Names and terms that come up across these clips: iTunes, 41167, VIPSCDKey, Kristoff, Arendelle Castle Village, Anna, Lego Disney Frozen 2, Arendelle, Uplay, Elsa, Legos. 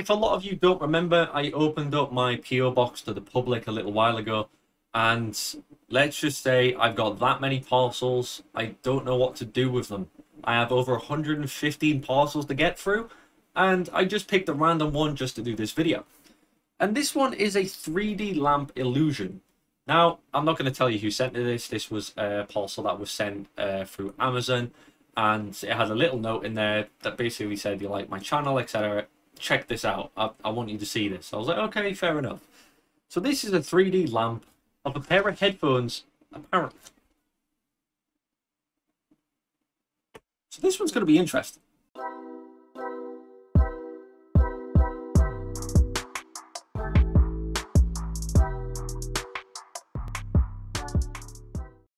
if a lot of you don't remember, I opened up my PO box to the public a little while ago, and let's just say I've got that many parcels. I don't know what to do with them. I have over 115 parcels to get through, and I just picked a random one just to do this video. And this one is a 3D lamp illusion. Now, I'm not going to tell you who sent me this. This was a parcel that was sent through Amazon, and it had a little note in there that basically said, you like my channel, etc. Check this out. I want you to see this. I was like, okay, fair enough. So this is a 3D lamp of a pair of headphones, apparently. So this one's going to be interesting.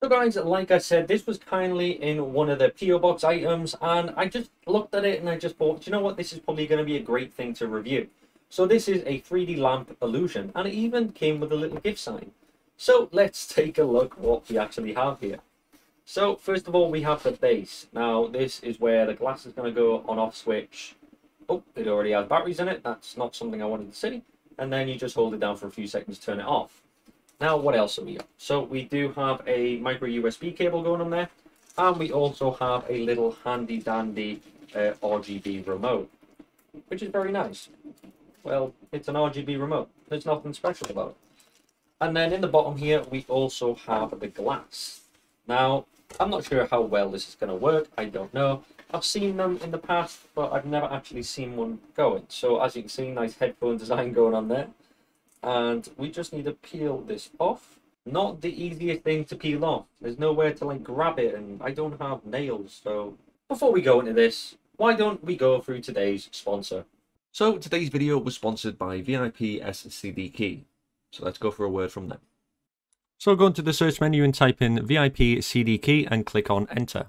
So guys, like I said, this was kindly in one of the PO box items, and I just looked at it and I just thought, you know what, this is probably going to be a great thing to review. So this is a 3D lamp illusion, and it even came with a little gift sign. So let's take a look what we actually have here. So first of all, we have the base. Now this is where the glass is going to go on off switch. Oh, it already has batteries in it. That's not something I wanted to see. And then you just hold it down for a few seconds, turn it off. Now, what else have we got? So we do have a micro USB cable going on there. And we also have a little handy dandy RGB remote, which is very nice. Well, it's an RGB remote. There's nothing special about it. And then in the bottom here, we also have the glass. Now, I'm not sure how well this is going to work. I don't know. I've seen them in the past, but I've never actually seen one going. So as you can see, nice headphone design going on there. And we just need to peel this off. Not the easiest thing to peel off. There's nowhere to like grab it, and I don't have nails. So before we go into this, why don't we go through today's sponsor? So today's video was sponsored by VIPSCDKey. So let's go for a word from them. So go into the search menu and type in VIPSCDKey and click on enter.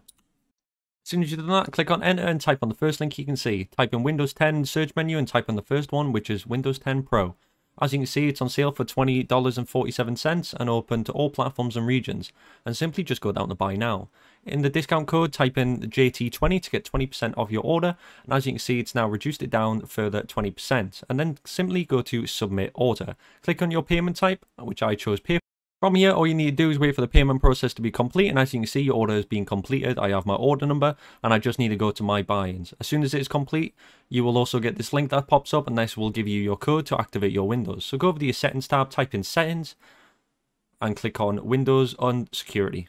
As soon as you've done that, click on enter and type on the first link you can see. Type in Windows 10 search menu and type on the first one, which is Windows 10 Pro. As you can see, it's on sale for $20.47 and open to all platforms and regions, and simply just go down to buy now. In the discount code, type in JT20 to get 20% off your order, and as you can see, it's now reduced it down further 20%, and then simply go to submit order. Click on your payment type, which I chose PayPal. From here, all you need to do is wait for the payment process to be complete, and as you can see, your order has been completed. I have my order number, and I just need to go to my buy-ins. As soon as it is complete, you will also get this link that pops up, and this will give you your code to activate your Windows. So go over to your settings tab, type in settings, and click on Windows on Security.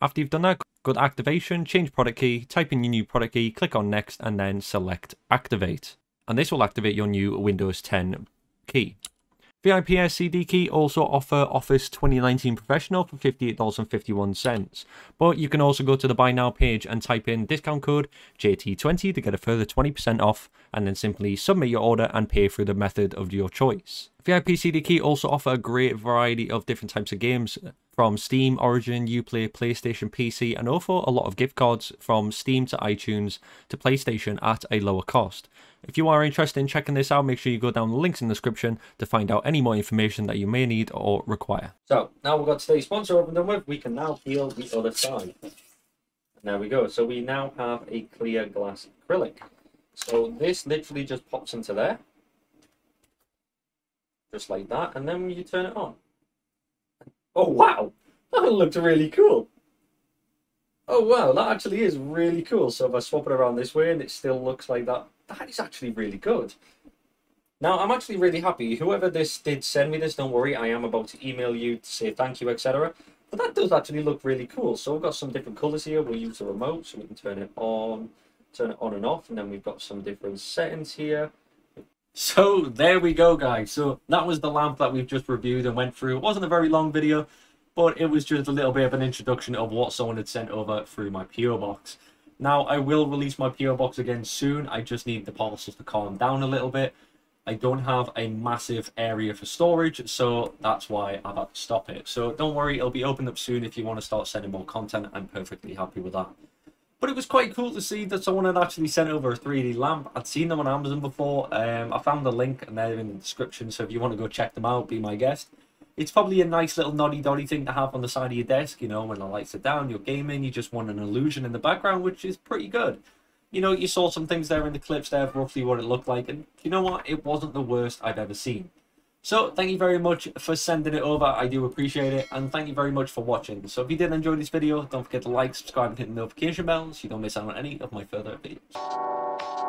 After you've done that, go to activation, change product key, type in your new product key, click on next, and then select activate. And this will activate your new Windows 10 key. VIPSCDKey also offer Office 2019 Professional for $58.51, but you can also go to the Buy Now page and type in discount code JT20 to get a further 20% off, and then simply submit your order and pay through the method of your choice. VIPSCDKey also offer a great variety of different types of games from Steam, Origin, Uplay, PlayStation, PC, and also a lot of gift cards from Steam to iTunes to PlayStation at a lower cost. If you are interested in checking this out, make sure you go down the links in the description to find out any more information that you may need or require. So now we've got today's sponsor opened and done with, we can now peel the other side. And there we go. So we now have a clear glass acrylic. So this literally just pops into there. Just like that. And then you turn it on. Oh, wow. That looked really cool. Oh, wow. That actually is really cool. So if I swap it around this way and it still looks like that, that is actually really good. Now, I'm actually really happy. Whoever this did send me this, don't worry. I am about to email you to say thank you, etc. But that does actually look really cool. So we've got some different colors here. We'll use the remote so we can turn it on and off. And then we've got some different settings here. So there we go, guys. So that was the lamp that we've just reviewed and went through. It wasn't a very long video, but it was just a little bit of an introduction of what someone had sent over through my PO box. Now, I will release my PO box again soon. I just need the parcels to calm down a little bit. I don't have a massive area for storage, so that's why I've had to stop it. So don't worry, it'll be opened up soon if you want to start sending more content. I'm perfectly happy with that. But it was quite cool to see that someone had actually sent over a 3D lamp. I'd seen them on Amazon before. I found the link and they're in the description, so if you want to go check them out, be my guest. It's probably a nice little noddy-doddy thing to have on the side of your desk, you know, when the lights are down, you're gaming, you just want an illusion in the background, which is pretty good. you know, you saw some things there in the clips there of roughly what it looked like, and you know what, it wasn't the worst I've ever seen. So thank you very much for sending it over. I do appreciate it, and thank you very much for watching. So if you did enjoy this video, don't forget to like, subscribe, and hit the notification bell so you don't miss out on any of my further videos.